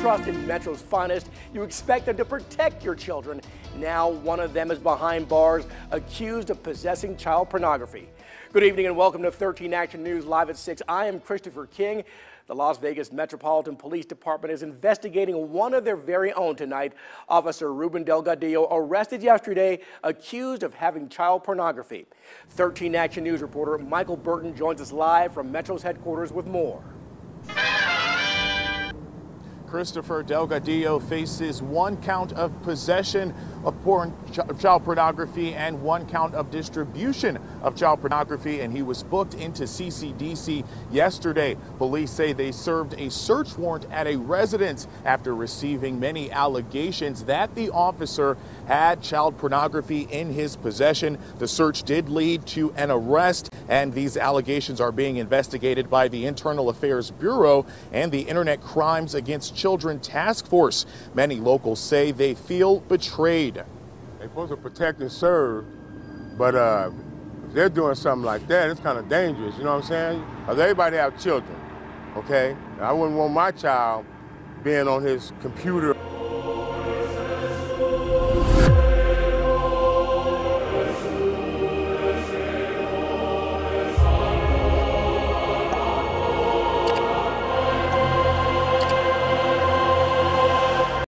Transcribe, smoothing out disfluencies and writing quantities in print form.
trust in Metro's finest, you expect them to protect your children. Now one of them is behind bars, accused of possessing child pornography. Good evening and welcome to 13 Action News Live at 6. I am Christopher King. The Las Vegas Metropolitan Police Department is investigating one of their very own tonight. Officer Ruben Delgadillo, arrested yesterday, accused of having child pornography. 13 Action News reporter Michael Burton joins us live from Metro's headquarters with more. Christopher Delgadillo faces one count of possession of child pornography and one count of distribution of child pornography, and he was booked into CCDC yesterday. Police say they served a search warrant at a residence after receiving many allegations that the officer had child pornography in his possession. The search did lead to an arrest, and these allegations are being investigated by the Internal Affairs Bureau and the Internet Crimes Against Children Task Force. Many locals say they feel betrayed. They're supposed to protect and serve, but if they're doing something like that, it's kind of dangerous, you know what I'm saying? Because everybody have children, okay? And I wouldn't want my child being on his computer.